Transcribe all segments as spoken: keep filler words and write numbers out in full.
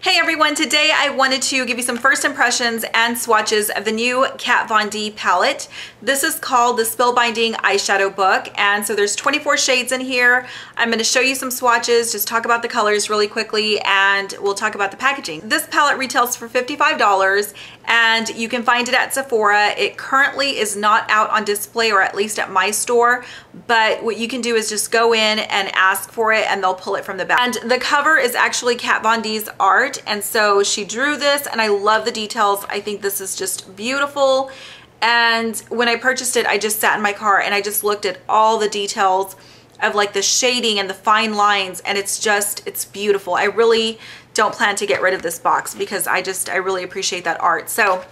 Hey everyone, today I wanted to give you some first impressions and swatches of the new Kat Von D palette. This is called the Spellbinding Eyeshadow Book, and so there's twenty-four shades in here. I'm going to show you some swatches, just talk about the colors really quickly, and we'll talk about the packaging. This palette retails for fifty-five dollars, and you can find it at Sephora. It currently is not out on display, or at least at my store, but what you can do is just go in and ask for it, and they'll pull it from the back. And the cover is actually Kat Von D's art. And so she drew this, and I love the details. I think this is just beautiful. And when I purchased it, I just sat in my car and I just looked at all the details of like the shading and the fine lines, and it's just, it's beautiful. I really don't plan to get rid of this box because I just, I really appreciate that art. So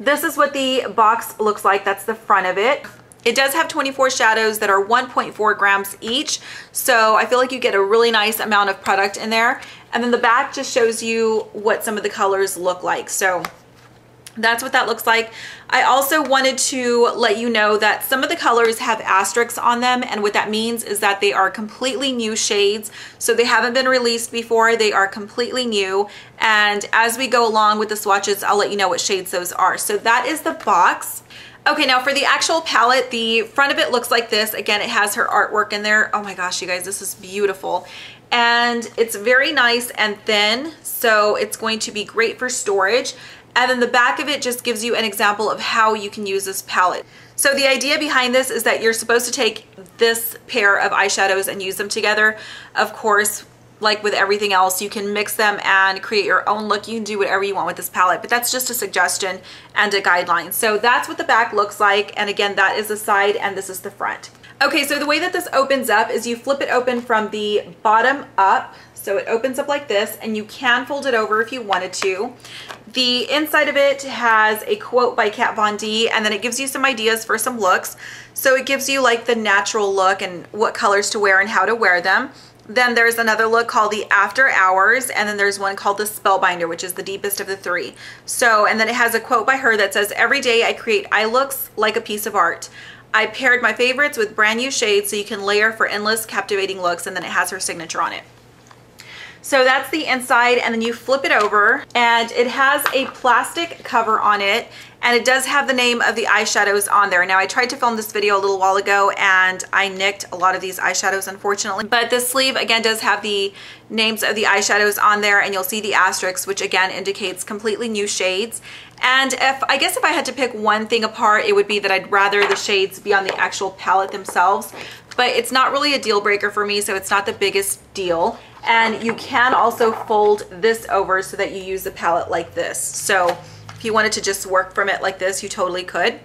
this is what the box looks like. That's the front of it. It does have twenty-four shadows that are one point four grams each, so I feel like you get a really nice amount of product in there. And then the back just shows you what some of the colors look like. So that's what that looks like. I also wanted to let you know that some of the colors have asterisks on them, and what that means is that they are completely new shades. So they haven't been released before, they are completely new. And as we go along with the swatches, I'll let you know what shades those are. So that is the box. Okay, now for the actual palette, the front of it looks like this. Again, it has her artwork in there. Oh my gosh, you guys, this is beautiful. And it's very nice and thin, so it's going to be great for storage. And then the back of it just gives you an example of how you can use this palette. So the idea behind this is that you're supposed to take this pair of eyeshadows and use them together. Of course, like with everything else, you can mix them and create your own look. You can do whatever you want with this palette, but that's just a suggestion and a guideline. So that's what the back looks like, and again, that is the side and this is the front. Okay, so the way that this opens up is you flip it open from the bottom up, so it opens up like this, and you can fold it over if you wanted to. The inside of it has a quote by Kat Von D, and then it gives you some ideas for some looks. So it gives you like the natural look and what colors to wear and how to wear them. Then there's another look called the After Hours, and then there's one called the Spellbinder, which is the deepest of the three. So, and then it has a quote by her that says, "Every day I create eye looks like a piece of art. I paired my favorites with brand new shades so you can layer for endless captivating looks," and then it has her signature on it. So that's the inside, and then you flip it over, and it has a plastic cover on it, and it does have the name of the eyeshadows on there. Now, I tried to film this video a little while ago, and I nicked a lot of these eyeshadows, unfortunately. But this sleeve, again, does have the names of the eyeshadows on there, and you'll see the asterisks, which again indicates completely new shades. And if I guess if I had to pick one thing apart, it would be that I'd rather the shades be on the actual palette themselves. But it's not really a deal breaker for me, so it's not the biggest deal. And you can also fold this over so that you use the palette like this. So if you wanted to just work from it like this, you totally could.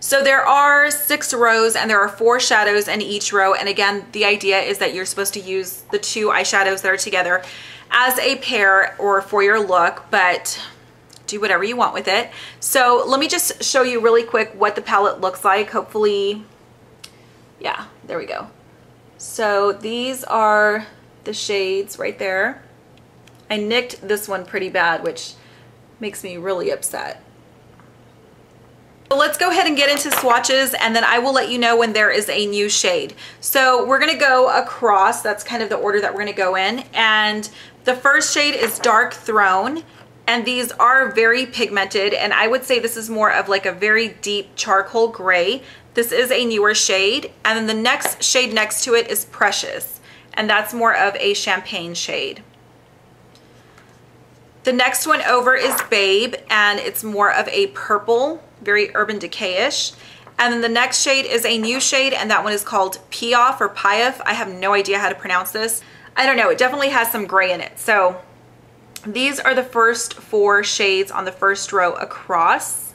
So there are six rows, and there are four shadows in each row. And again, the idea is that you're supposed to use the two eyeshadows that are together as a pair or for your look, but do whatever you want with it. So let me just show you really quick what the palette looks like. Hopefully, yeah, there we go. So these are the shades right there. I nicked this one pretty bad, which makes me really upset. So let's go ahead and get into swatches, and then I will let you know when there is a new shade. So we're gonna go across. That's kind of the order that we're gonna go in. And the first shade is Dark Throne, and these are very pigmented, and I would say this is more of like a very deep charcoal gray. This is a newer shade. And then the next shade next to it is Precious, and that's more of a champagne shade. The next one over is Babe, and it's more of a purple, very Urban Decay-ish. And then the next shade is a new shade, and that one is called Piaf or Piaf. I have no idea how to pronounce this. I don't know, it definitely has some gray in it. So these are the first four shades on the first row across.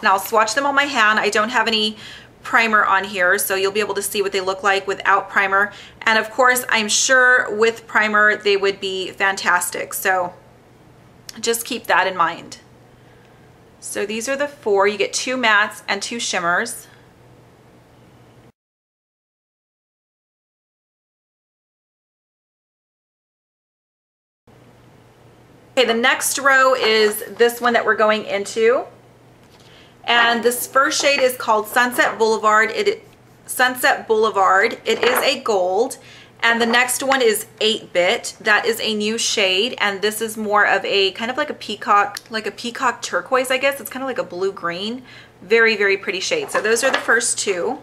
And I'll swatch them on my hand. I don't have any primer on here, so you'll be able to see what they look like without primer. And of course, I'm sure with primer they would be fantastic, so just keep that in mind. So these are the four. You get two mattes and two shimmers. Okay, the next row is this one that we're going into. And this first shade is called Sunset Boulevard. It Sunset Boulevard. It is a gold, And the next one is eight bit. That is a new shade, and this is more of a kind of like a peacock, like a peacock turquoise, I guess. It's kind of like a blue green. Very, very pretty shade. So those are the first two.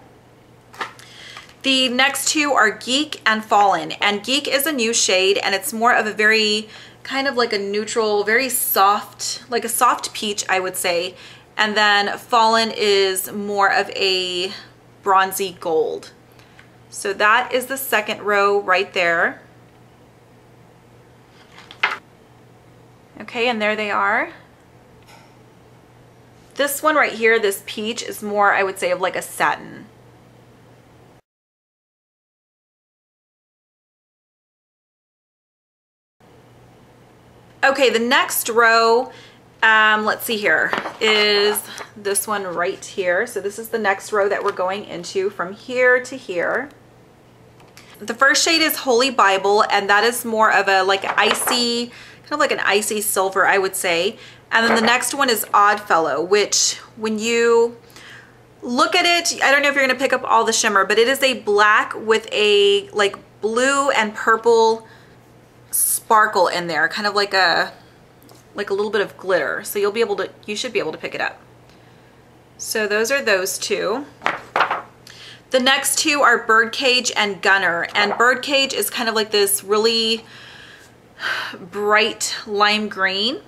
The next two are Geek and Fallen. And Geek is a new shade, and it's more of a very kind of like a neutral, very soft, like a soft peach, I would say. And then Fallen is more of a bronzy gold. So that is the second row right there. Okay, and there they are. This one right here, this peach, is more, I would say, of like a satin. Okay, the next row, um, let's see here, is this one right here. So this is the next row that we're going into from here to here. The first shade is Holy Bible, and that is more of a like icy, kind of like an icy silver, I would say. And then the next one is Oddfellow, which when you look at it, I don't know if you're going to pick up all the shimmer, but it is a black with a like blue and purple sparkle in there, kind of like a like a little bit of glitter. So you'll be able to, you should be able to pick it up. So those are those two. The next two are Birdcage and Gunner, and Birdcage is kind of like this really bright lime green,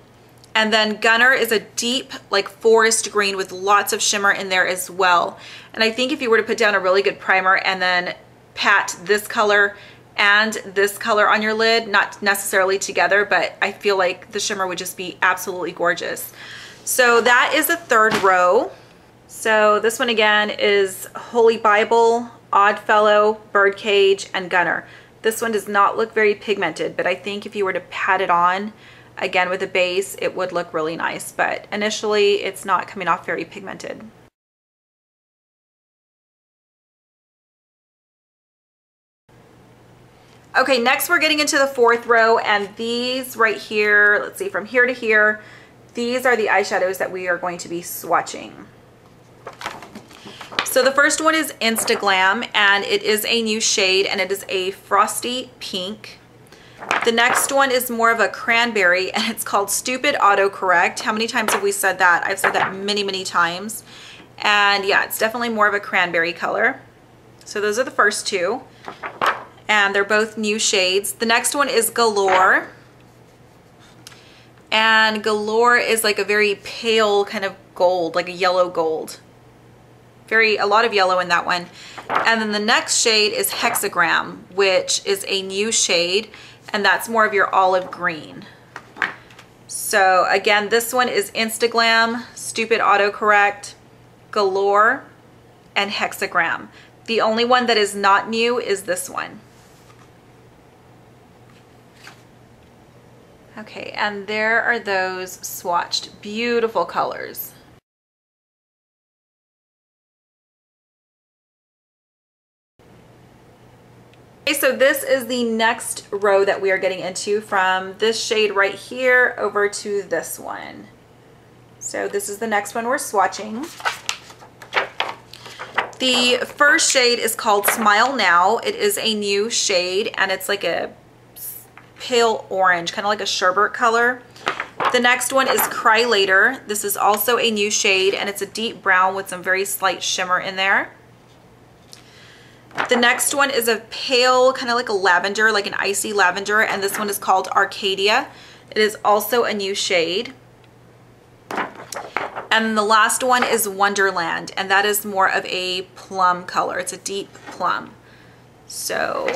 and then Gunner is a deep like forest green with lots of shimmer in there as well. And I think if you were to put down a really good primer and then pat this color and this color on your lid, not necessarily together, but I feel like the shimmer would just be absolutely gorgeous. So that is the third row. So this one again is Holy Bible, Oddfellow, Birdcage, and Gunner. This one does not look very pigmented, but I think if you were to pat it on again with a base, it would look really nice, but initially it's not coming off very pigmented. Okay, next we're getting into the fourth row, and these right here, let's see, from here to here, these are the eyeshadows that we are going to be swatching. So the first one is Instaglam, and it is a new shade, and it is a frosty pink. The next one is more of a cranberry, and it's called Stupid Autocorrect. How many times have we said that? I've said that many, many times. And yeah, it's definitely more of a cranberry color. So those are the first two. And they're both new shades. The next one is Galore, and Galore is like a very pale kind of gold, like a yellow gold. Very, a lot of yellow in that one. And then the next shade is Hexagram, which is a new shade, and that's more of your olive green. So again, this one is Instaglam, Stupid Autocorrect, Galore, and Hexagram. The only one that is not new is this one. Okay, and there are those swatched. Beautiful colors. Okay, so this is the next row that we are getting into, from this shade right here over to this one. So this is the next one we're swatching. The first shade is called Smile Now. It is a new shade, and it's like a pale orange, kind of like a sherbet color. The next one is Cry Later. This is also a new shade, and it's a deep brown with some very slight shimmer in there. The next one is a pale, kind of like a lavender, like an icy lavender, and this one is called Arcadia. It is also a new shade. And the last one is Wonderland, and that is more of a plum color. It's a deep plum. So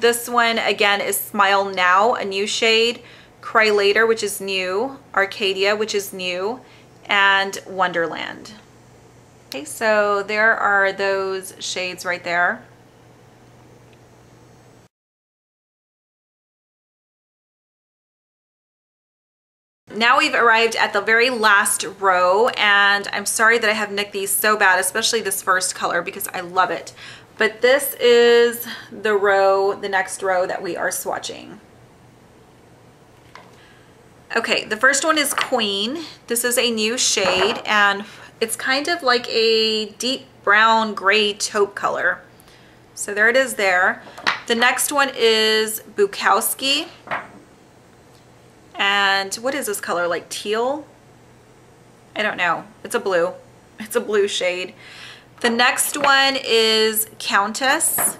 this one again is Smile Now, a new shade, Cry Later, which is new, Arcadia, which is new, and Wonderland. Okay, so there are those shades right there. Now we've arrived at the very last row, and I'm sorry that I have nicked these so bad, especially this first color, because I love it. But this is the row, the next row that we are swatching. Okay, the first one is Queen. This is a new shade, and it's kind of like a deep brown gray taupe color. So there it is there. The next one is Bukowski. And what is this color, like teal? I don't know. It's a blue. It's a blue shade. The next one is Countess.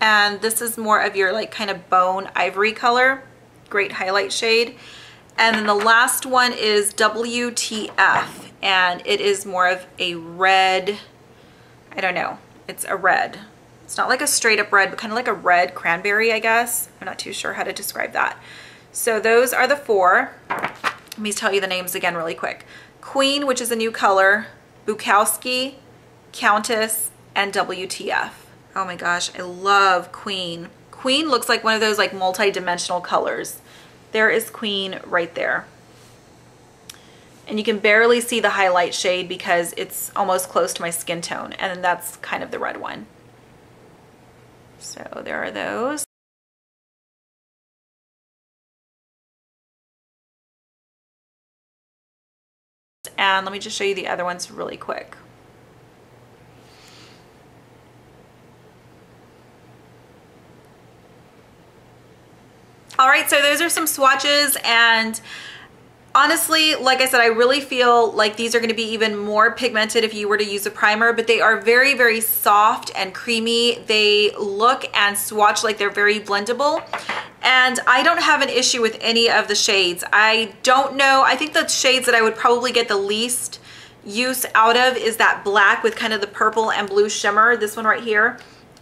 And this is more of your like kind of bone ivory color. Great highlight shade. And then the last one is W T F. And it is more of a red, I don't know. It's a red. It's not like a straight up red, but kind of like a red cranberry, I guess. I'm not too sure how to describe that. So those are the four. Let me tell you the names again really quick. Queen, which is a new color, Bukowski, Countess, and W T F. Oh my gosh, I love Queen. Queen looks like one of those like multi-dimensional colors. There is Queen right there. And you can barely see the highlight shade because it's almost close to my skin tone, and that's kind of the red one. So there are those. And let me just show you the other ones really quick. All right, so those are some swatches, and honestly, like I said, I really feel like these are going to be even more pigmented if you were to use a primer, but they are very, very soft and creamy. They look and swatch like they're very blendable. And I don't have an issue with any of the shades. I don't know. I think the shades that I would probably get the least use out of is that black with kind of the purple and blue shimmer, this one right here,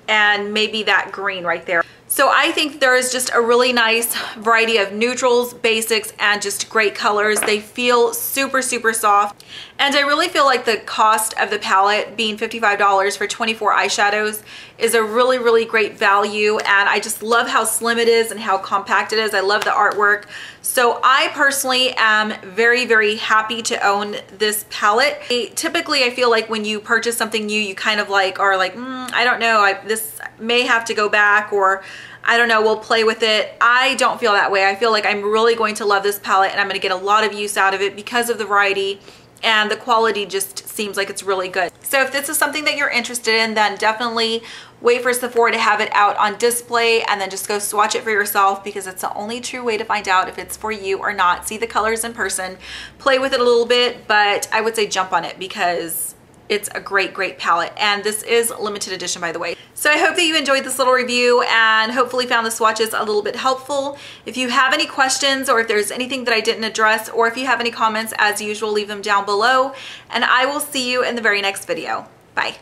and maybe that green right there. So I think there is just a really nice variety of neutrals, basics, and just great colors. They feel super, super soft. And I really feel like the cost of the palette being fifty-five dollars for twenty-four eyeshadows is a really, really great value. And I just love how slim it is and how compact it is. I love the artwork. So I personally am very, very happy to own this palette. I, typically, I feel like when you purchase something new, you kind of like are like, mm, I don't know, I, this may have to go back, or I don't know, we'll play with it. I don't feel that way. I feel like I'm really going to love this palette, and I'm going to get a lot of use out of it because of the variety, and the quality just seems like it's really good. So if this is something that you're interested in, then definitely wait for Sephora to have it out on display and then just go swatch it for yourself, because it's the only true way to find out if it's for you or not. See the colors in person, play with it a little bit, but I would say jump on it because it's a great, great palette. And this is limited edition, by the way. So I hope that you enjoyed this little review and hopefully found the swatches a little bit helpful. If you have any questions, or if there's anything that I didn't address, or if you have any comments, as usual, leave them down below. And I will see you in the very next video. Bye.